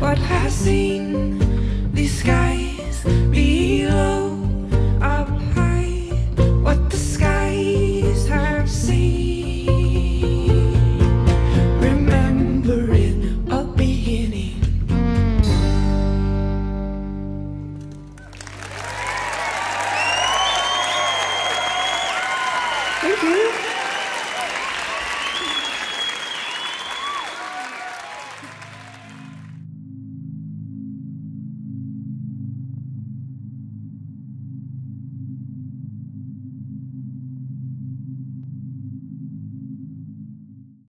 what I've seen, the skies below.